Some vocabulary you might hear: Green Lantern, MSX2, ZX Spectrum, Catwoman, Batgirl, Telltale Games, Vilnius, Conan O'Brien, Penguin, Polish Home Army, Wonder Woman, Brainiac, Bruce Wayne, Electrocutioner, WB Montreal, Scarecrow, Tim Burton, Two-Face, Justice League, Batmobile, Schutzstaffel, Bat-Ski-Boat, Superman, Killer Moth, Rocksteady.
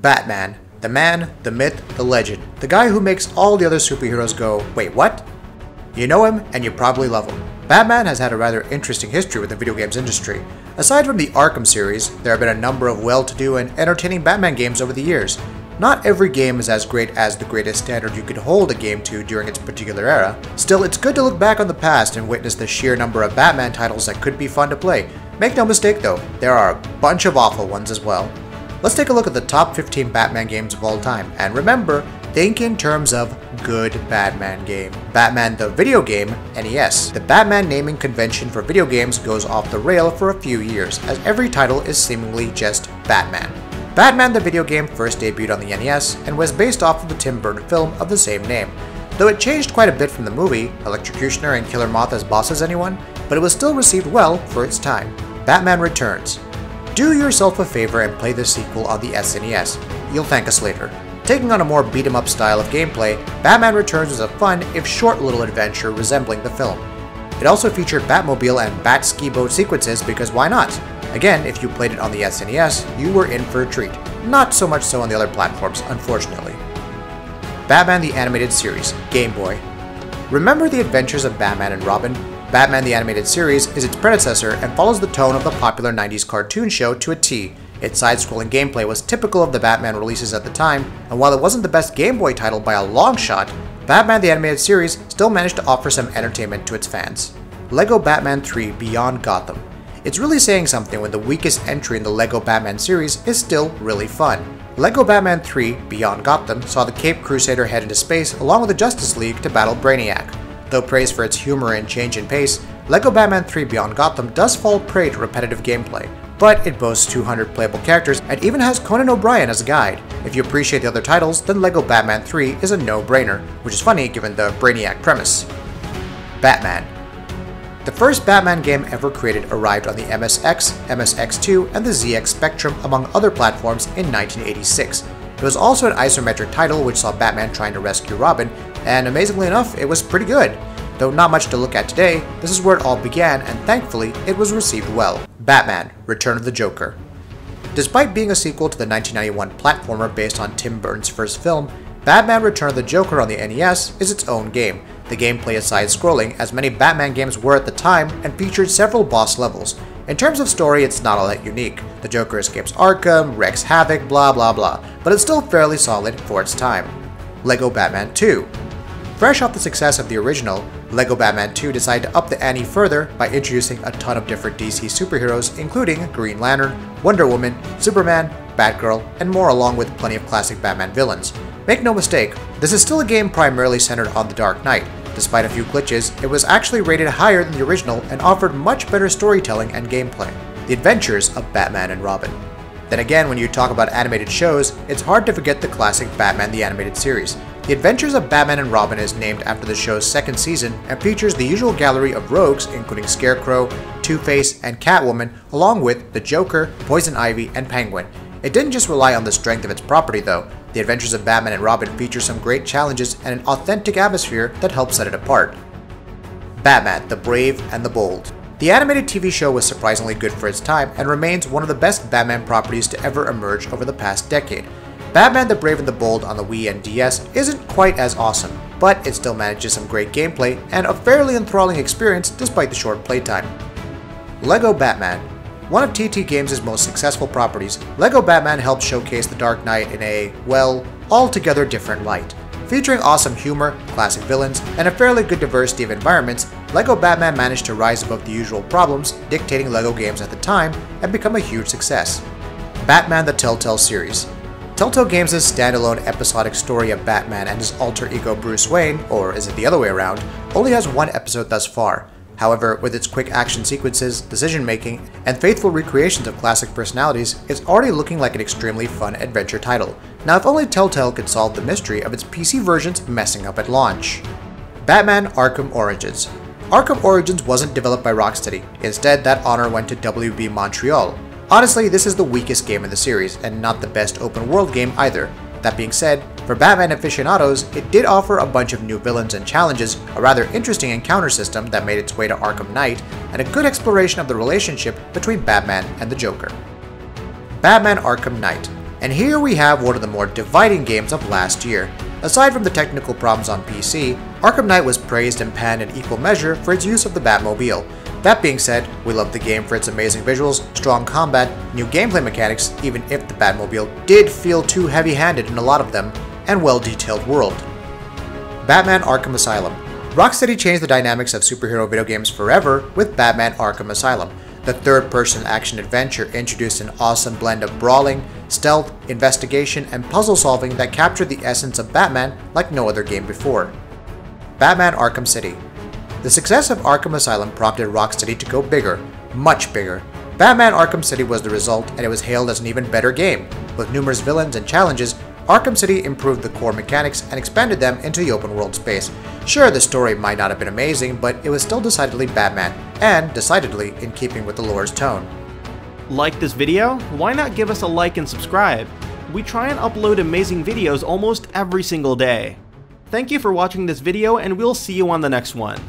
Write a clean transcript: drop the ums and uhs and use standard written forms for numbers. Batman. The man, the myth, the legend. The guy who makes all the other superheroes go, wait, what? You know him, and you probably love him. Batman has had a rather interesting history with the video games industry. Aside from the Arkham series, there have been a number of well-to-do and entertaining Batman games over the years. Not every game is as great as the greatest standard you could hold a game to during its particular era. Still, it's good to look back on the past and witness the sheer number of Batman titles that could be fun to play. Make no mistake though, there are a bunch of awful ones as well. Let's take a look at the top 15 Batman games of all time, and remember, think in terms of good Batman game. Batman the video game, NES. The Batman naming convention for video games goes off the rail for a few years, as every title is seemingly just Batman. Batman the video game first debuted on the NES and was based off of the Tim Burton film of the same name. Though it changed quite a bit from the movie, Electrocutioner and Killer Moth as bosses anyone, but it was still received well for its time. Batman Returns. Do yourself a favor and play the sequel on the SNES. You'll thank us later. Taking on a more beat-em-up style of gameplay, Batman Returns was a fun, if short, little adventure resembling the film. It also featured Batmobile and Bat-Ski-Boat sequences because why not? Again, if you played it on the SNES, you were in for a treat. Not so much so on the other platforms, unfortunately. Batman the Animated Series, Game Boy. Remember the adventures of Batman and Robin? Batman the Animated Series is its predecessor and follows the tone of the popular 90s cartoon show to a T. Its side-scrolling gameplay was typical of the Batman releases at the time, and while it wasn't the best Game Boy title by a long shot, Batman the Animated Series still managed to offer some entertainment to its fans. LEGO Batman 3 Beyond Gotham. It's really saying something when the weakest entry in the LEGO Batman series is still really fun. LEGO Batman 3 Beyond Gotham saw the Caped Crusader head into space along with the Justice League to battle Brainiac. Though praised for its humor and change in pace, LEGO Batman 3 Beyond Gotham does fall prey to repetitive gameplay, but it boasts 200 playable characters and even has Conan O'Brien as a guide. If you appreciate the other titles, then LEGO Batman 3 is a no-brainer, which is funny given the Brainiac premise. Batman. The first Batman game ever created arrived on the MSX, MSX2, and the ZX Spectrum among other platforms in 1986. It was also an isometric title which saw Batman trying to rescue Robin, and amazingly enough, it was pretty good. Though not much to look at today, this is where it all began, and thankfully, it was received well. Batman: Return of the Joker. Despite being a sequel to the 1991 platformer based on Tim Burton's first film, Batman: Return of the Joker on the NES is its own game. The gameplay is side-scrolling, as many Batman games were at the time, and featured several boss levels. In terms of story, it's not all that unique. The Joker escapes Arkham, wreaks havoc, blah blah blah, but it's still fairly solid for its time. LEGO Batman 2. Fresh off the success of the original, LEGO Batman 2 decided to up the ante further by introducing a ton of different DC superheroes including Green Lantern, Wonder Woman, Superman, Batgirl, and more along with plenty of classic Batman villains. Make no mistake, this is still a game primarily centered on the Dark Knight. Despite a few glitches, it was actually rated higher than the original and offered much better storytelling and gameplay. The Adventures of Batman and Robin. Then again, when you talk about animated shows, it's hard to forget the classic Batman the Animated Series. The Adventures of Batman and Robin is named after the show's second season and features the usual gallery of rogues including Scarecrow, Two-Face, and Catwoman, along with the Joker, Poison Ivy, and Penguin. It didn't just rely on the strength of its property though. The Adventures of Batman and Robin features some great challenges and an authentic atmosphere that helps set it apart. Batman: The Brave and the Bold. The animated TV show was surprisingly good for its time and remains one of the best Batman properties to ever emerge over the past decade. Batman: The Brave and the Bold on the Wii and DS isn't quite as awesome, but it still manages some great gameplay and a fairly enthralling experience despite the short playtime. LEGO Batman. One of TT Games' most successful properties, LEGO Batman helped showcase the Dark Knight in a, well, altogether different light. Featuring awesome humor, classic villains, and a fairly good diversity of environments, LEGO Batman managed to rise above the usual problems dictating LEGO games at the time and become a huge success. Batman: The Telltale Series. Telltale Games' standalone episodic story of Batman and his alter ego Bruce Wayne, or is it the other way around, only has one episode thus far. However, with its quick action sequences, decision-making, and faithful recreations of classic personalities, it's already looking like an extremely fun adventure title. Now, if only Telltale could solve the mystery of its PC versions messing up at launch. Batman: Arkham Origins. Arkham Origins wasn't developed by Rocksteady. Instead, that honor went to WB Montreal. Honestly, this is the weakest game in the series, and not the best open-world game either. That being said, for Batman aficionados, it did offer a bunch of new villains and challenges, a rather interesting encounter system that made its way to Arkham Knight, and a good exploration of the relationship between Batman and the Joker. Batman: Arkham Knight. And here we have one of the more dividing games of last year. Aside from the technical problems on PC, Arkham Knight was praised and panned in equal measure for its use of the Batmobile. That being said, we love the game for its amazing visuals, strong combat, new gameplay mechanics, even if the Batmobile did feel too heavy-handed in a lot of them, and well-detailed world. Batman Arkham Asylum. Rocksteady changed the dynamics of superhero video games forever with Batman Arkham Asylum. The third-person action-adventure introduced an awesome blend of brawling, stealth, investigation, and puzzle-solving that captured the essence of Batman like no other game before. Batman Arkham City. The success of Arkham Asylum prompted Rocksteady to go bigger, much bigger. Batman Arkham City was the result, and it was hailed as an even better game. With numerous villains and challenges, Arkham City improved the core mechanics and expanded them into the open-world space. Sure, the story might not have been amazing, but it was still decidedly Batman, and decidedly in keeping with the lore's tone. Like this video? Why not give us a like and subscribe? We try and upload amazing videos almost every single day. Thank you for watching this video, and we'll see you on the next one.